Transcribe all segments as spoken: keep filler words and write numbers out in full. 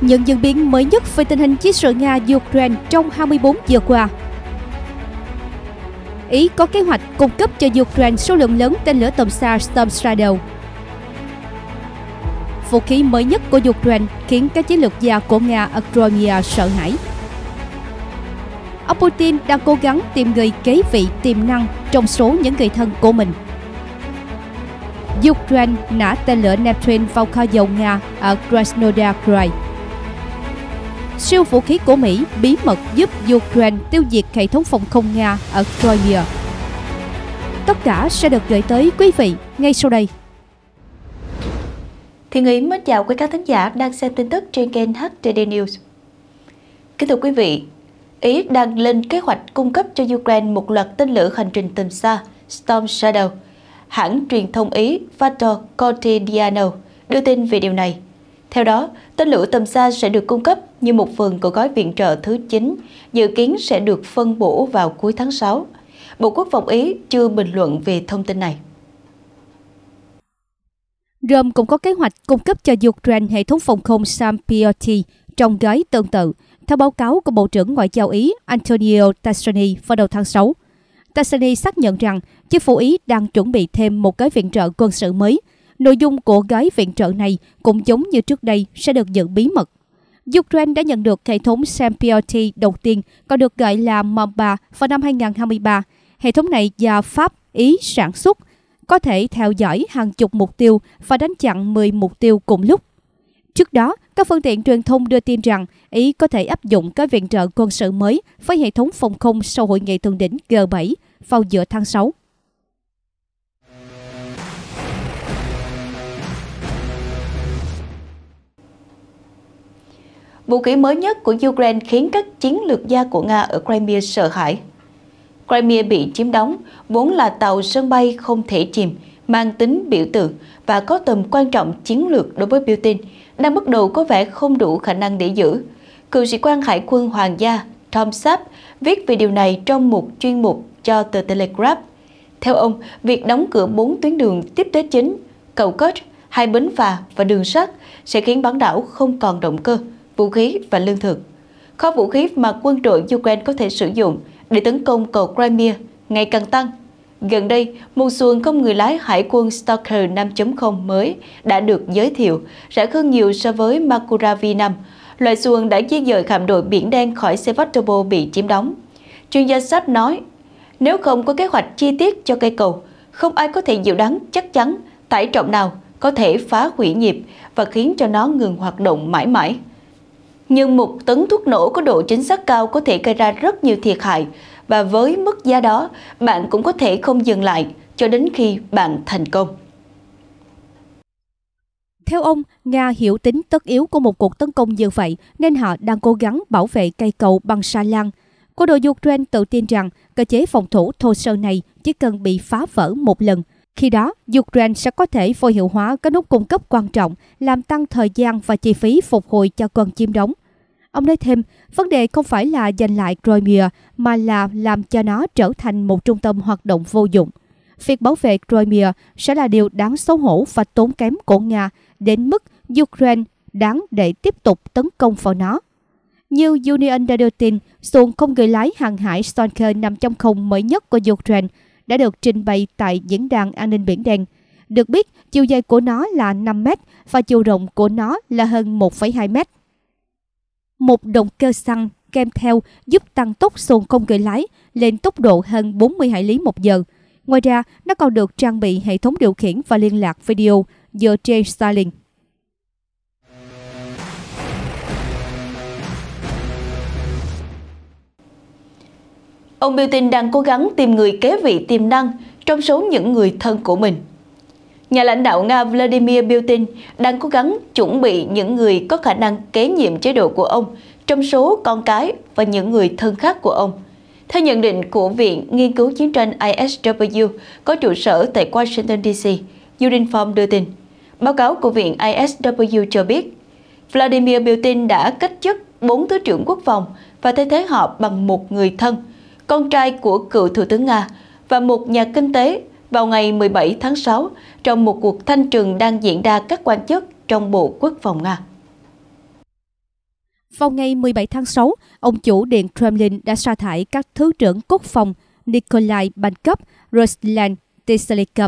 những diễn biến mới nhất về tình hình chiến sự Nga-Ukraine trong hai mươi bốn giờ qua. Ý có kế hoạch cung cấp cho Ukraine số lượng lớn tên lửa tầm xa Storm Shadow. Vũ khí mới nhất của Ukraine khiến các chiến lược gia của Nga ở Crimea sợ hãi. Ông Putin đang cố gắng tìm người kế vị tiềm năng trong số những người thân của mình. Ukraine nã tên lửa Neptune vào kho dầu Nga ở Krasnodar Krai. Siêu vũ khí của Mỹ bí mật giúp Ukraine tiêu diệt hệ thống phòng không Nga ở Crimea. Tất cả sẽ được gửi tới quý vị ngay sau đây. Thì Nghĩ mến chào quý các thính giả đang xem tin tức trên kênh hát tê đê News. Kính thưa quý vị, Ý đang lên kế hoạch cung cấp cho Ukraine một loạt tên lửa hành trình tầm xa Storm Shadow. Hãng truyền thông Ý Vator Quotidiano đưa tin về điều này. Theo đó, tên lửa tầm xa sẽ được cung cấp như một phần của gói viện trợ thứ chín, dự kiến sẽ được phân bổ vào cuối tháng sáu. Bộ Quốc phòng Ý chưa bình luận về thông tin này. Rome cũng có kế hoạch cung cấp cho Ukraine hệ thống phòng không SAMP/T trong gói tương tự, theo báo cáo của Bộ trưởng Ngoại giao Ý Antonio Tajani vào đầu tháng sáu. Tajani xác nhận rằng chính phủ Ý đang chuẩn bị thêm một gói viện trợ quân sự mới. Nội dung của gói viện trợ này cũng giống như trước đây sẽ được giữ bí mật. Ukraine đã nhận được hệ thống SAMP/T đầu tiên, còn được gọi là MAMBA, vào năm hai nghìn không trăm hai mươi ba. Hệ thống này do Pháp, Ý sản xuất, có thể theo dõi hàng chục mục tiêu và đánh chặn mười mục tiêu cùng lúc. Trước đó, các phương tiện truyền thông đưa tin rằng Ý có thể áp dụng các viện trợ quân sự mới với hệ thống phòng không sau hội nghị thượng đỉnh G bảy vào giữa tháng sáu. Vũ khí mới nhất của Ukraine khiến các chiến lược gia của Nga ở Crimea sợ hãi. Crimea bị chiếm đóng, vốn là tàu sân bay không thể chìm, mang tính biểu tượng và có tầm quan trọng chiến lược đối với Putin, đang bước đầu có vẻ không đủ khả năng để giữ. Cựu sĩ quan Hải quân Hoàng gia Tom Sapp viết về điều này trong một chuyên mục cho tờ Telegraph. Theo ông, việc đóng cửa bốn tuyến đường tiếp tế chính, cầu Kerch, hai bến phà và đường sắt sẽ khiến bán đảo không còn động cơ, vũ khí và lương thực. Kho vũ khí mà quân đội Ukraine có thể sử dụng để tấn công cầu Crimea ngày càng tăng. Gần đây, một xuồng không người lái hải quân Stalker năm chấm không mới đã được giới thiệu, rẻ hơn nhiều so với Makarov V năm. Loại xuồng đã di dời hạm đội Biển Đen khỏi Sevastopol bị chiếm đóng. Chuyên gia Sapp nói, nếu không có kế hoạch chi tiết cho cây cầu, không ai có thể dự đoán chắc chắn tải trọng nào có thể phá hủy nhịp và khiến cho nó ngừng hoạt động mãi mãi. Nhưng một tấn thuốc nổ có độ chính xác cao có thể gây ra rất nhiều thiệt hại, và với mức giá đó, bạn cũng có thể không dừng lại cho đến khi bạn thành công. Theo ông, Nga hiểu tính tất yếu của một cuộc tấn công như vậy nên họ đang cố gắng bảo vệ cây cầu bằng xà lan. Quân đội Ukraine tự tin rằng cơ chế phòng thủ thô sơ này chỉ cần bị phá vỡ một lần. Khi đó, Ukraine sẽ có thể vô hiệu hóa các nút cung cấp quan trọng, làm tăng thời gian và chi phí phục hồi cho quân chiếm đóng. Ông nói thêm, vấn đề không phải là giành lại Crimea, mà là làm cho nó trở thành một trung tâm hoạt động vô dụng. Việc bảo vệ Crimea sẽ là điều đáng xấu hổ và tốn kém của Nga, đến mức Ukraine đáng để tiếp tục tấn công vào nó. Như Union đã đưa tin, xuồng không người lái hàng hải Stanker năm chấm không mới nhất của Ukraine đã được trình bày tại Diễn đàn An ninh Biển Đen. Được biết, chiều dài của nó là năm mét và chiều rộng của nó là hơn một phẩy hai mét. Một động cơ xăng kèm theo giúp tăng tốc xuồng không người lái lên tốc độ hơn bốn mươi hải lý một giờ. Ngoài ra, nó còn được trang bị hệ thống điều khiển và liên lạc video dựa trên Starlink. Ông Putin đang cố gắng tìm người kế vị tiềm năng trong số những người thân của mình. Nhà lãnh đạo Nga Vladimir Putin đang cố gắng chuẩn bị những người có khả năng kế nhiệm chế độ của ông trong số con cái và những người thân khác của ông. Theo nhận định của Viện Nghiên cứu Chiến tranh I S W có trụ sở tại Washington D C, Uniform đưa tin. Báo cáo của Viện I S W cho biết, Vladimir Putin đã cách chức bốn thứ trưởng quốc phòng và thay thế họ bằng một người thân, con trai của cựu Thủ tướng Nga và một nhà kinh tế, vào ngày mười bảy tháng sáu trong một cuộc thanh trừng đang diễn ra các quan chức trong Bộ Quốc phòng Nga. Vào ngày mười bảy tháng sáu, ông chủ Điện Kremlin đã sa thải các Thứ trưởng Quốc phòng Nikolai Bankov, Ruslan Tisalikov,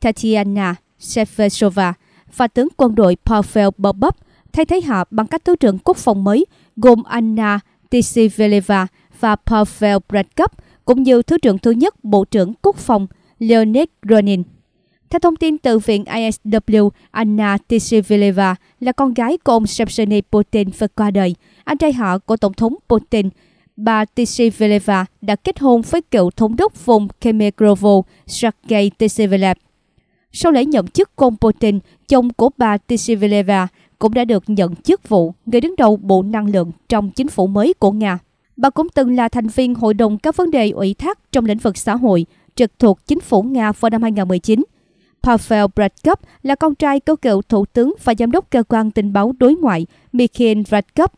Tatyana Shefeshova và tướng quân đội Pavel Bobov, thay thế họ bằng các Thứ trưởng Quốc phòng mới gồm Anna Tsivileva và Pavel Bredkop, cũng như Thứ trưởng thứ nhất Bộ trưởng Quốc phòng Leonid Ronin. Theo thông tin từ Viện i ét vê kép, Anna Tsivileva là con gái của ông Sergei Putin vừa qua đời. Anh trai họ của Tổng thống Putin, bà Tsivileva đã kết hôn với cựu thống đốc vùng Kemerovo Sergei Tsivlev. Sau lễ nhậm chức của ông Putin, chồng của bà Tsivileva cũng đã được nhận chức vụ người đứng đầu Bộ Năng lượng trong chính phủ mới của Nga. Bà cũng từng là thành viên Hội đồng các vấn đề ủy thác trong lĩnh vực xã hội trực thuộc chính phủ Nga vào năm hai nghìn không trăm mười chín. Pavel Bredkop là con trai của cựu thủ tướng và giám đốc cơ quan tình báo đối ngoại Mikhail Bredkop.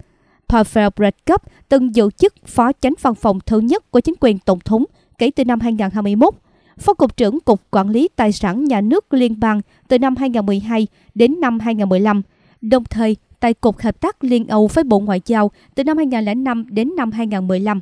Pavel Bredkop từng giữ chức phó chánh văn phòng thứ nhất của chính quyền tổng thống kể từ năm hai nghìn không trăm hai mươi mốt, phó cục trưởng Cục Quản lý Tài sản Nhà nước Liên bang từ năm hai nghìn không trăm mười hai đến năm hai nghìn không trăm mười lăm, đồng thời tại Cục Hợp tác Liên Âu với Bộ Ngoại giao từ năm hai nghìn không trăm lẻ năm đến năm hai nghìn không trăm mười lăm.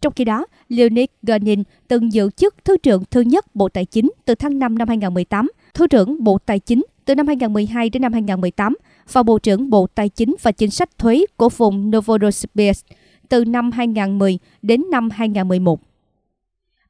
Trong khi đó, Leonid Gaidin từng giữ chức Thứ trưởng thứ nhất Bộ Tài chính từ tháng năm năm hai nghìn không trăm mười tám, Thứ trưởng Bộ Tài chính từ năm hai nghìn không trăm mười hai đến năm hai nghìn không trăm mười tám và Bộ trưởng Bộ Tài chính và Chính sách thuế của vùng Novorossiysk từ năm hai nghìn không trăm mười đến năm hai nghìn không trăm mười một.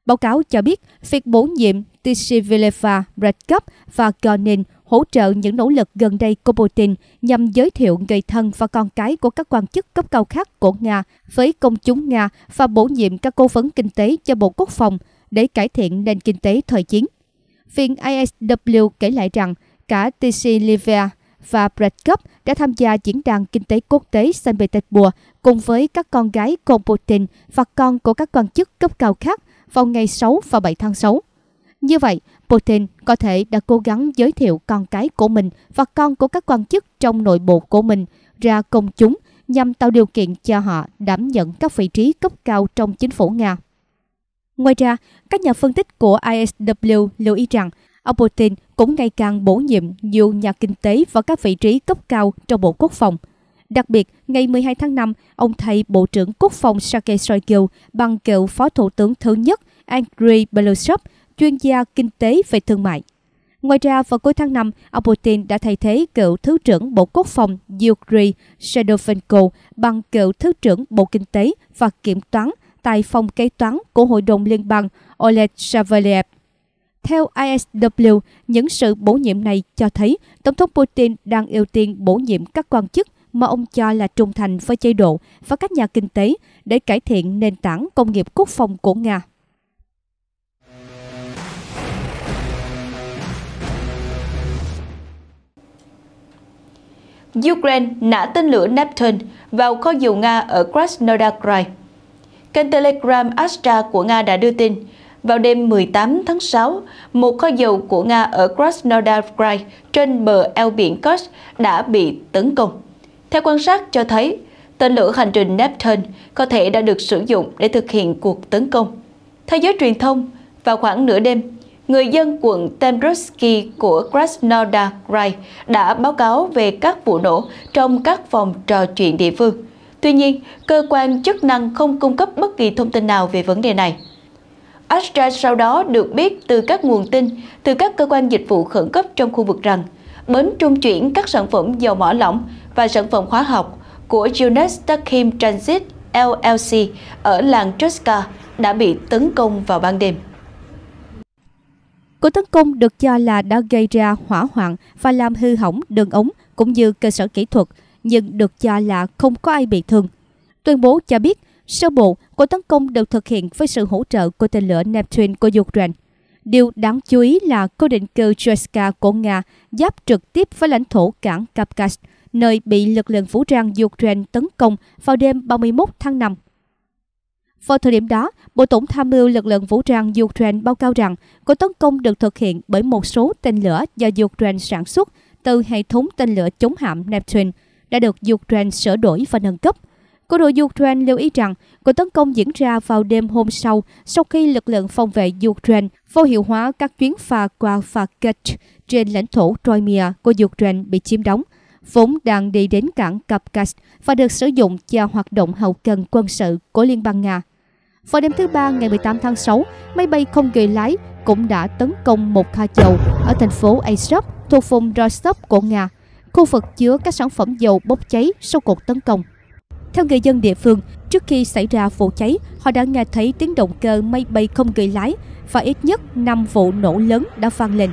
Báo cáo cho biết, việc bổ nhiệm Tsivileva, Bredkop và Gaidin hỗ trợ những nỗ lực gần đây của Putin nhằm giới thiệu người thân và con cái của các quan chức cấp cao khác của Nga với công chúng Nga và bổ nhiệm các cố vấn kinh tế cho Bộ Quốc phòng để cải thiện nền kinh tế thời chiến. Viện i ét vê kép kể lại rằng cả Tsivileva và Bredkop đã tham gia diễn đàn kinh tế quốc tế Saint Petersburg cùng với các con gái của Putin và con của các quan chức cấp cao khác vào ngày sáu và bảy tháng sáu. Như vậy, Putin có thể đã cố gắng giới thiệu con cái của mình và con của các quan chức trong nội bộ của mình ra công chúng nhằm tạo điều kiện cho họ đảm nhận các vị trí cấp cao trong chính phủ Nga. Ngoài ra, các nhà phân tích của i ét vê kép lưu ý rằng ông Putin cũng ngày càng bổ nhiệm nhiều nhà kinh tế vào các vị trí cấp cao trong Bộ Quốc phòng. Đặc biệt, ngày mười hai tháng năm, ông thay Bộ trưởng Quốc phòng Sergei Shoigu bằng cựu Phó Thủ tướng thứ nhất Andrei Belousov, chuyên gia kinh tế về thương mại. Ngoài ra, vào cuối tháng năm, ông Putin đã thay thế cựu Thứ trưởng Bộ Quốc phòng Yuri Shadovhenko bằng cựu Thứ trưởng Bộ Kinh tế và Kiểm toán tại phòng kế toán của Hội đồng Liên bang Oleg Savelyev. Theo i ét vê kép, những sự bổ nhiệm này cho thấy Tổng thống Putin đang ưu tiên bổ nhiệm các quan chức mà ông cho là trung thành với chế độ và các nhà kinh tế để cải thiện nền tảng công nghiệp quốc phòng của Nga. Ukraine nã tên lửa Neptune vào kho dầu Nga ở Krasnodar Krai. Kênh Telegram Astra của Nga đã đưa tin, vào đêm mười tám tháng sáu, một kho dầu của Nga ở Krasnodar Krai trên bờ eo biển Kerch đã bị tấn công. Theo quan sát cho thấy, tên lửa hành trình Neptune có thể đã được sử dụng để thực hiện cuộc tấn công. Theo giới truyền thông, vào khoảng nửa đêm, người dân quận Tembrovsky của Krasnodar Krai đã báo cáo về các vụ nổ trong các phòng trò chuyện địa phương. Tuy nhiên, cơ quan chức năng không cung cấp bất kỳ thông tin nào về vấn đề này. Astra sau đó được biết từ các nguồn tin từ các cơ quan dịch vụ khẩn cấp trong khu vực rằng bến trung chuyển các sản phẩm dầu mỏ lỏng và sản phẩm hóa học của Yunes Takhim Transit lờ lờ xê ở làng Truska đã bị tấn công vào ban đêm. Cuộc tấn công được cho là đã gây ra hỏa hoạn và làm hư hỏng đường ống cũng như cơ sở kỹ thuật, nhưng được cho là không có ai bị thương. Tuyên bố cho biết, sơ bộ, cuộc tấn công được thực hiện với sự hỗ trợ của tên lửa Neptune của Ukraine. Điều đáng chú ý là khu định cư Chueska của Nga giáp trực tiếp với lãnh thổ cảng Kavkaz, nơi bị lực lượng vũ trang Ukraine tấn công vào đêm ba mươi mốt tháng năm. Vào thời điểm đó, Bộ Tổng tham mưu lực lượng vũ trang Ukraine báo cáo rằng cuộc tấn công được thực hiện bởi một số tên lửa do Ukraine sản xuất từ hệ thống tên lửa chống hạm Neptune đã được Ukraine sửa đổi và nâng cấp. Quân đội Ukraine lưu ý rằng cuộc tấn công diễn ra vào đêm hôm sau sau khi lực lượng phòng vệ Ukraine vô hiệu hóa các chuyến phà qua phà Kerch trên lãnh thổ Crimea của Ukraine bị chiếm đóng vốn đang đi đến cảng Kapkask và được sử dụng cho hoạt động hậu cần quân sự của Liên bang Nga. Vào đêm thứ Ba ngày mười tám tháng sáu, máy bay không người lái cũng đã tấn công một kho dầu ở thành phố Azov thuộc vùng Rostov của Nga, khu vực chứa các sản phẩm dầu bốc cháy sau cuộc tấn công. Theo người dân địa phương, trước khi xảy ra vụ cháy, họ đã nghe thấy tiếng động cơ máy bay không người lái và ít nhất năm vụ nổ lớn đã vang lên.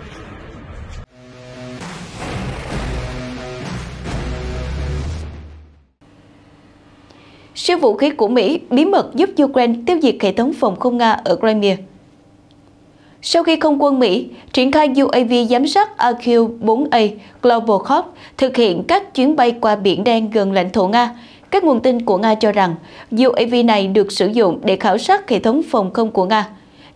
Siêu vũ khí của Mỹ bí mật giúp Ukraine tiêu diệt hệ thống phòng không Nga ở Crimea. Sau khi không quân Mỹ triển khai u a vê giám sát R Q bốn A Global Hawk thực hiện các chuyến bay qua Biển Đen gần lãnh thổ Nga, các nguồn tin của Nga cho rằng u a vê này được sử dụng để khảo sát hệ thống phòng không của Nga.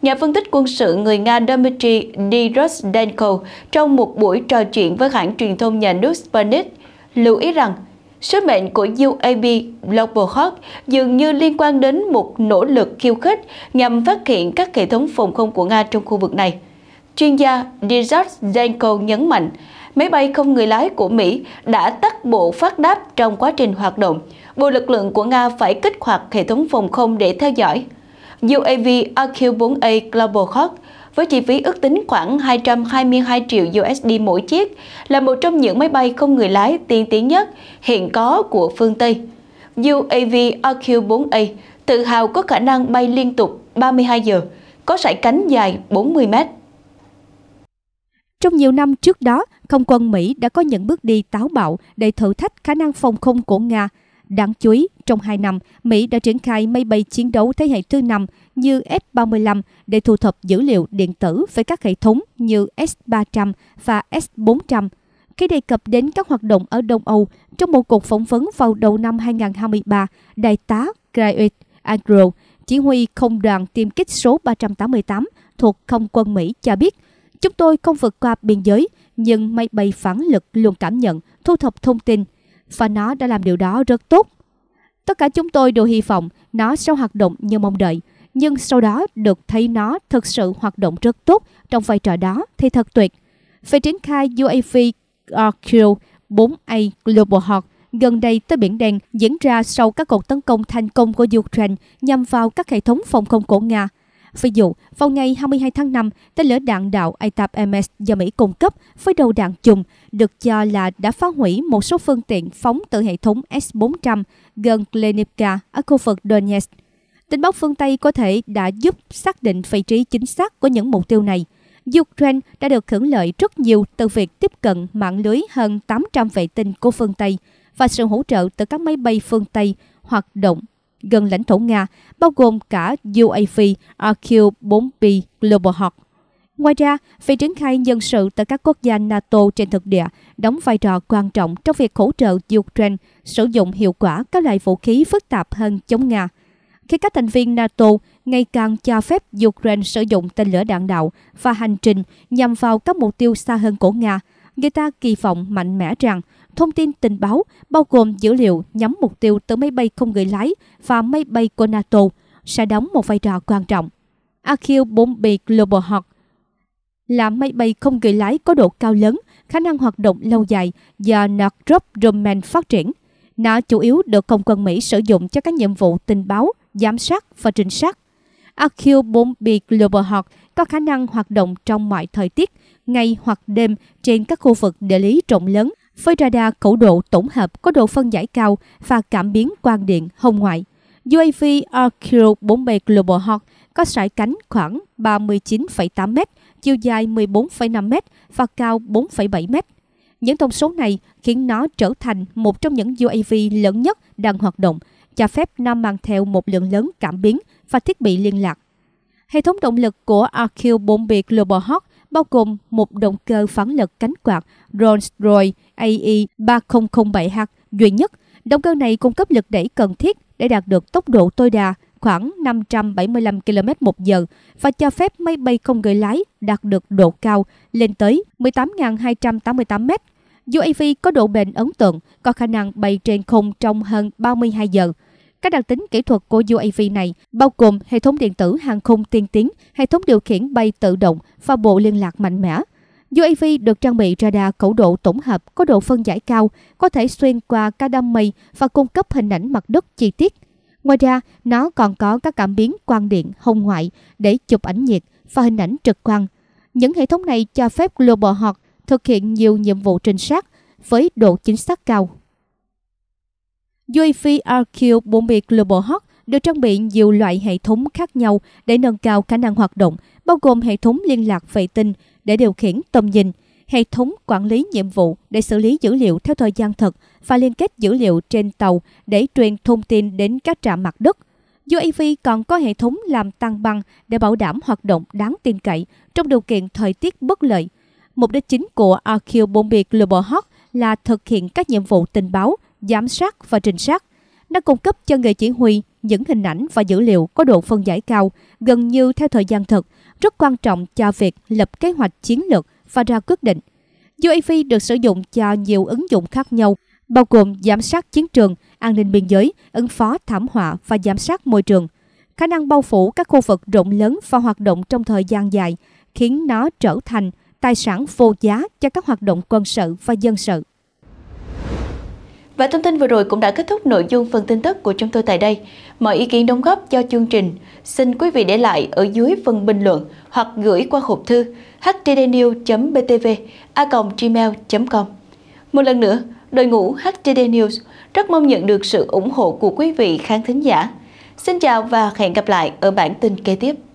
Nhà phân tích quân sự người Nga Dmitry Dyroshenko trong một buổi trò chuyện với hãng truyền thông nhà nước Sputnik lưu ý rằng sứ mệnh của u a vê Global Hawk dường như liên quan đến một nỗ lực khiêu khích nhằm phát hiện các hệ thống phòng không của Nga trong khu vực này. Chuyên gia Dyroshenko nhấn mạnh, máy bay không người lái của Mỹ đã tắt bộ phát đáp trong quá trình hoạt động, bộ lực lượng của Nga phải kích hoạt hệ thống phòng không để theo dõi. u a vê R Q bốn A Global Hawk với chi phí ước tính khoảng hai trăm hai mươi hai triệu đô la mỗi chiếc là một trong những máy bay không người lái tiên tiến nhất hiện có của phương Tây. u a vê R Q bốn A tự hào có khả năng bay liên tục ba mươi hai giờ, có sải cánh dài bốn mươi mét. Trong nhiều năm trước đó, không quân Mỹ đã có những bước đi táo bạo để thử thách khả năng phòng không của Nga. Đáng chú ý, trong hai năm, Mỹ đã triển khai máy bay chiến đấu thế hệ thứ năm như F ba mươi lăm để thu thập dữ liệu điện tử về các hệ thống như S ba trăm và S bốn trăm. Khi đề cập đến các hoạt động ở Đông Âu, trong một cuộc phỏng vấn vào đầu năm hai không hai ba, Đại tá Craig Andrew, chỉ huy không đoàn tiêm kích số ba trăm tám mươi tám thuộc không quân Mỹ cho biết, chúng tôi không vượt qua biên giới, nhưng máy bay phản lực luôn cảm nhận, thu thập thông tin, và nó đã làm điều đó rất tốt. Tất cả chúng tôi đều hy vọng nó sẽ hoạt động như mong đợi, nhưng sau đó được thấy nó thực sự hoạt động rất tốt trong vai trò đó thì thật tuyệt. Về triển khai u a vê R Q bốn A Global Hawk gần đây tới Biển Đen diễn ra sau các cuộc tấn công thành công của Ukraine nhằm vào các hệ thống phòng không của Nga. Ví dụ, vào ngày hai mươi hai tháng năm, tên lửa đạn đạo A T A P M S do Mỹ cung cấp với đầu đạn chùm được cho là đã phá hủy một số phương tiện phóng từ hệ thống S bốn trăm gần Klenivka ở khu vực Donetsk. Tình báo phương Tây có thể đã giúp xác định vị trí chính xác của những mục tiêu này. Ukraine đã được hưởng lợi rất nhiều từ việc tiếp cận mạng lưới hơn tám trăm vệ tinh của phương Tây và sự hỗ trợ từ các máy bay phương Tây hoạt động gần lãnh thổ Nga, bao gồm cả u a vê R Q bốn B Global Hawk. Ngoài ra, việc triển khai nhân sự từ các quốc gia NATO trên thực địa đóng vai trò quan trọng trong việc hỗ trợ Ukraine sử dụng hiệu quả các loại vũ khí phức tạp hơn chống Nga. Khi các thành viên NATO ngày càng cho phép Ukraine sử dụng tên lửa đạn đạo và hành trình nhằm vào các mục tiêu xa hơn của Nga, người ta kỳ vọng mạnh mẽ rằng thông tin tình báo, bao gồm dữ liệu nhắm mục tiêu từ máy bay không người lái và máy bay của NATO, sẽ đóng một vai trò quan trọng. R Q bốn B Global Hawk là máy bay không người lái có độ cao lớn, khả năng hoạt động lâu dài do Northrop Grumman phát triển. Nó chủ yếu được không quân Mỹ sử dụng cho các nhiệm vụ tình báo, giám sát và trinh sát. R Q bốn B Global Hawk có khả năng hoạt động trong mọi thời tiết, ngày hoặc đêm trên các khu vực địa lý rộng lớn, với radar khẩu độ tổng hợp có độ phân giải cao và cảm biến quang điện hồng ngoại. u a vê R Q bốn B Global Hawk có sải cánh khoảng ba mươi chín phẩy tám mét, chiều dài mười bốn phẩy năm mét và cao bốn phẩy bảy mét. Những thông số này khiến nó trở thành một trong những u a vê lớn nhất đang hoạt động, cho phép nó mang theo một lượng lớn cảm biến và thiết bị liên lạc. Hệ thống động lực của R Q bốn B Global Hawk bao gồm một động cơ phản lực cánh quạt Rolls-Royce A E ba không không bảy H duy nhất. Động cơ này cung cấp lực đẩy cần thiết để đạt được tốc độ tối đa khoảng năm trăm bảy mươi lăm ki lô mét trên giờ và cho phép máy bay không người lái đạt được độ cao lên tới mười tám nghìn hai trăm tám mươi tám mét. u a vê có độ bền ấn tượng, có khả năng bay trên không trong hơn ba mươi hai giờ. Các đặc tính kỹ thuật của u a vê này bao gồm hệ thống điện tử hàng không tiên tiến, hệ thống điều khiển bay tự động và bộ liên lạc mạnh mẽ. u a vê được trang bị radar khẩu độ tổng hợp có độ phân giải cao, có thể xuyên qua ca đam mây và cung cấp hình ảnh mặt đất chi tiết. Ngoài ra, nó còn có các cảm biến quang điện hồng ngoại để chụp ảnh nhiệt và hình ảnh trực quan. Những hệ thống này cho phép Global Hawk thực hiện nhiều nhiệm vụ trinh sát với độ chính xác cao. u a vê R Q bốn B Global Hawk được trang bị nhiều loại hệ thống khác nhau để nâng cao khả năng hoạt động, bao gồm hệ thống liên lạc vệ tinh để điều khiển tầm nhìn, hệ thống quản lý nhiệm vụ để xử lý dữ liệu theo thời gian thực và liên kết dữ liệu trên tàu để truyền thông tin đến các trạm mặt đất. u a vê còn có hệ thống làm tăng băng để bảo đảm hoạt động đáng tin cậy trong điều kiện thời tiết bất lợi. Mục đích chính của R Q bốn B Global Hawk là thực hiện các nhiệm vụ tình báo, giám sát và trinh sát. Nó cung cấp cho người chỉ huy những hình ảnh và dữ liệu có độ phân giải cao, gần như theo thời gian thực, rất quan trọng cho việc lập kế hoạch chiến lược và ra quyết định. u a vê được sử dụng cho nhiều ứng dụng khác nhau, bao gồm giám sát chiến trường, an ninh biên giới, ứng phó thảm họa và giám sát môi trường. Khả năng bao phủ các khu vực rộng lớn và hoạt động trong thời gian dài khiến nó trở thành tài sản vô giá cho các hoạt động quân sự và dân sự. Và thông tin vừa rồi cũng đã kết thúc nội dung phần tin tức của chúng tôi tại đây. Mọi ý kiến đóng góp cho chương trình xin quý vị để lại ở dưới phần bình luận hoặc gửi qua hộp thư h t d news chấm b t v a còng gmail chấm com. Một lần nữa, đội ngũ hát tê đê News rất mong nhận được sự ủng hộ của quý vị khán thính giả. Xin chào và hẹn gặp lại ở bản tin kế tiếp.